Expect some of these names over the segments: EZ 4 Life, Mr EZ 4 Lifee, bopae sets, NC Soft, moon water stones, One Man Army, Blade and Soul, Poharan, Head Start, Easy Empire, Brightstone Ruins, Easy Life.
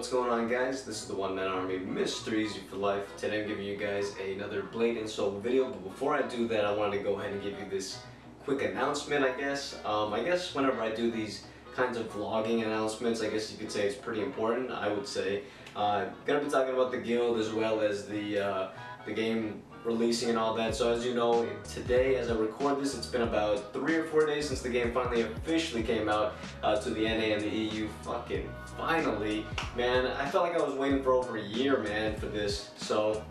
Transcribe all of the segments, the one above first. What's going on, guys? This is the One Man Army, Mr. Easy for Life. Today I'm giving you guys another Blade and Soul video, but before I do that, I wanted to go ahead and give you this quick announcement, I guess. I guess whenever I do these kinds of vlogging announcements, I guess you could say it's pretty important, I would say. Gonna be talking about the guild as well as the game releasing and all that. So as you know, today as I record this, it's been about 3 or 4 days since the game finally officially came out to the NA and the EU. Fucking finally, man. I felt like I was waiting for over a year, man, for this. So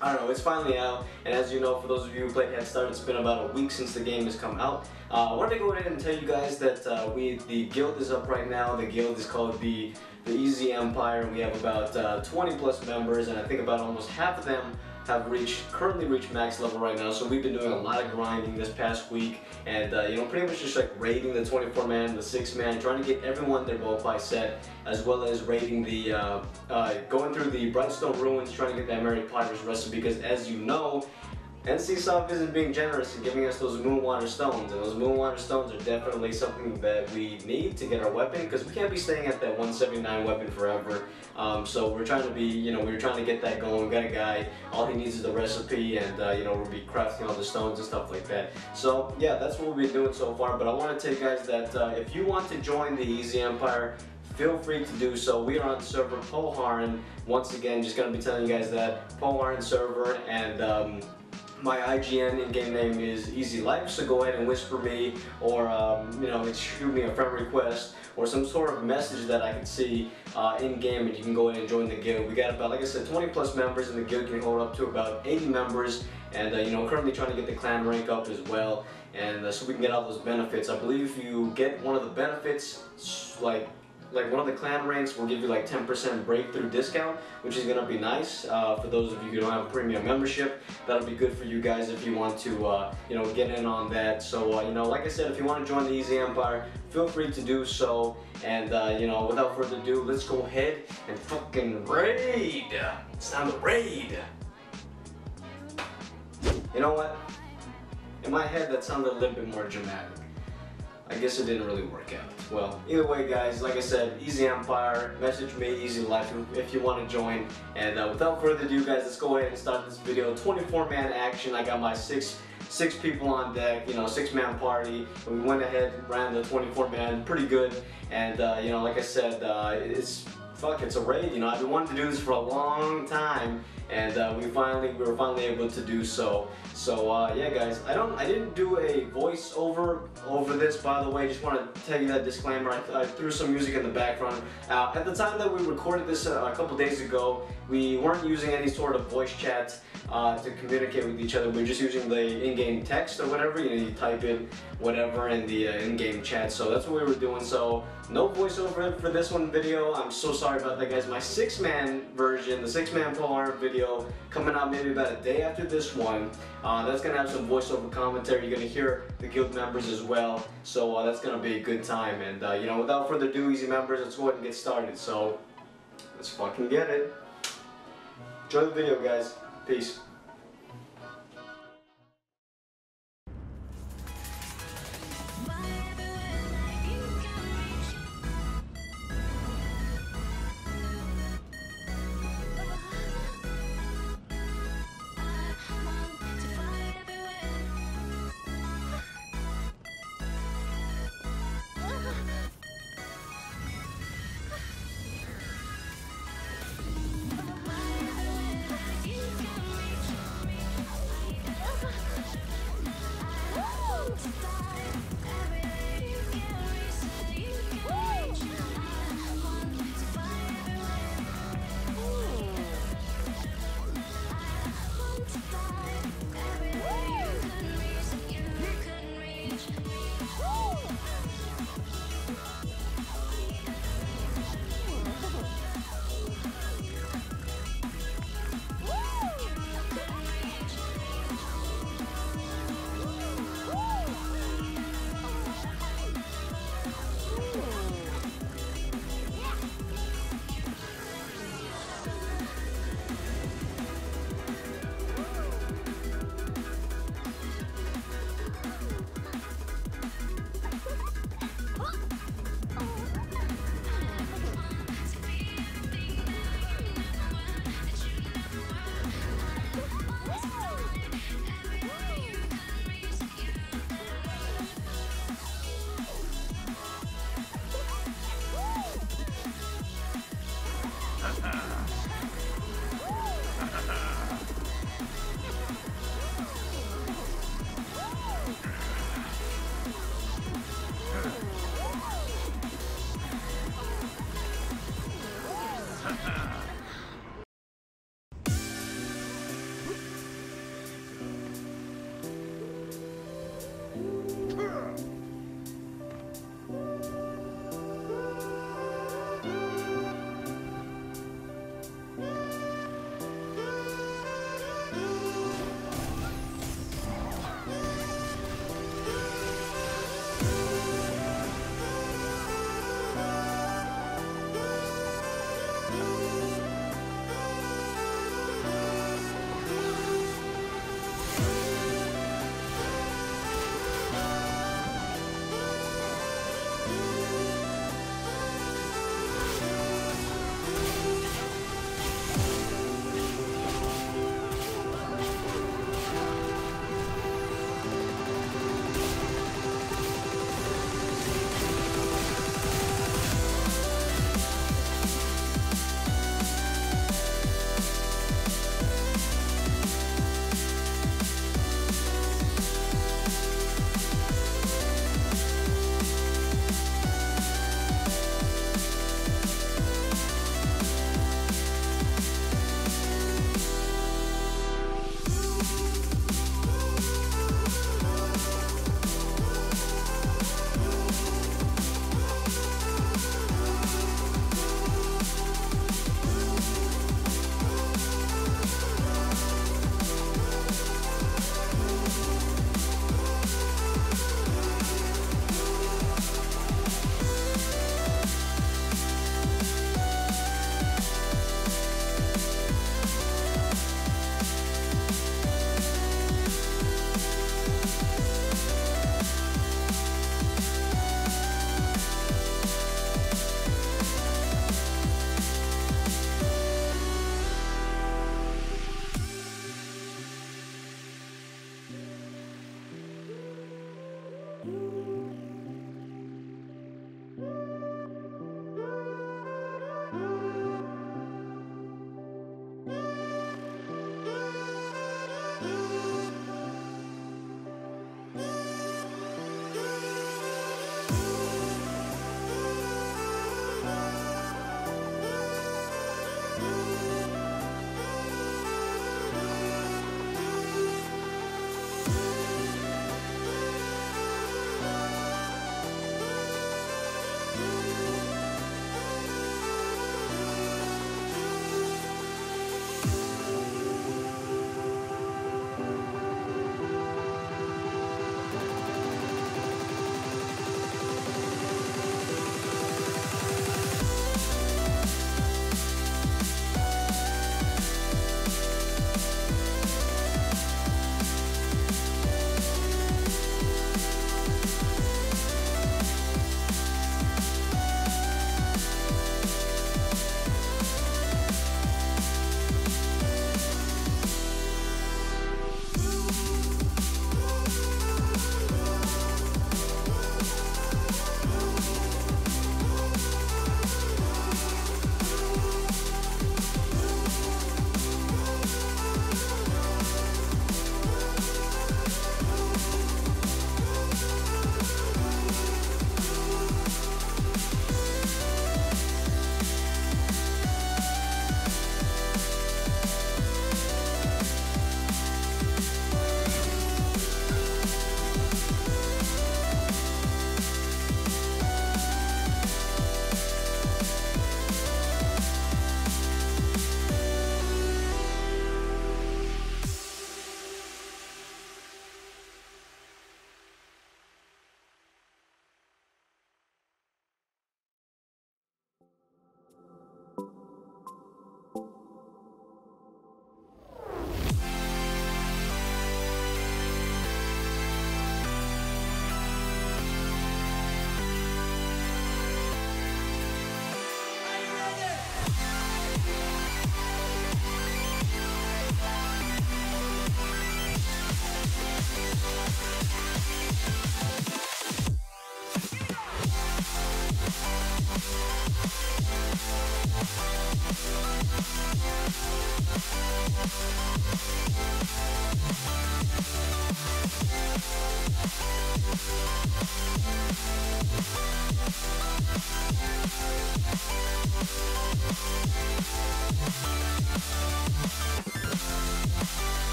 I don't know, it's finally out, and as you know, for those of you who played Head Start, it's been about a week since the game has come out. I wanted to go ahead and tell you guys that the guild is up right now. The guild is called the Easy Empire, and we have about 20 plus members, and I think about almost half of them have currently reached max level right now. So we've been doing a lot of grinding this past week, and you know, pretty much just like raiding the 24-man, the 6-man, trying to get everyone their bopae set, as well as raiding the going through the Brightstone Ruins, trying to get that Mary Potter's recipe, because as you know, NC Soft isn't being generous in giving us those moon water stones, and those moon water stones are definitely something that we need to get our weapon, because we can't be staying at that 179 weapon forever. So we're trying to be, you know, we're trying to get that going. We got a guy, all he needs is the recipe, and you know, we'll be crafting all the stones and stuff like that. So yeah, that's what we've been doing so far. But I want to tell you guys that if you want to join the Easy Empire, feel free to do so. We are on the server Poharan. Once again, just gonna be telling you guys that Poharan server, and my IGN in-game name is EZ 4 Life, so go ahead and whisper me, or you know, shoot me a friend request or some sort of message that I can see in-game, and you can go ahead and join the guild. We got about, like I said, 20 plus members, and the guild can hold up to about 80 members, and you know, currently trying to get the clan rank up as well, and so we can get all those benefits. I believe if you get one of the benefits, like one of the clan ranks, will give you like 10% breakthrough discount, which is gonna be nice for those of you who don't have a premium membership. That'll be good for you guys if you want to you know, get in on that. So you know, like I said, if you want to join the Easy Empire, feel free to do so, and you know, without further ado, let's go ahead and fucking raid. It's time to raid. You know what, in my head that sounded a little bit more dramatic. I guess it didn't really work out. Well, either way, guys, like I said, Easy Empire, message me, Easy Life, if you want to join. And without further ado, guys, let's go ahead and start this video. 24-man action. I got my six people on deck, you know, 6-man party. And we went ahead and ran the 24-man pretty good. And, you know, like I said, it's a raid. You know, I've been wanting to do this for a long time, and we were finally able to do so. So yeah, guys, I didn't do a voiceover over this, by the way. Just want to tell you that disclaimer. I threw some music in the background. At the time that we recorded this a couple days ago, we weren't using any sort of voice chat to communicate with each other. We were just using the in-game text or whatever. You know, you type in whatever in the in-game chat. So that's what we were doing. So no voiceover for this one video. I'm so sorry about that, guys. My 6-man version, the 6-man poharan video, coming out maybe about a day after this one. That's gonna have some voiceover commentary. You're gonna hear the guild members as well. So that's gonna be a good time. And you know, without further ado, Easy members, let's go ahead and get started. So let's fucking get it. Enjoy the video, guys. Peace.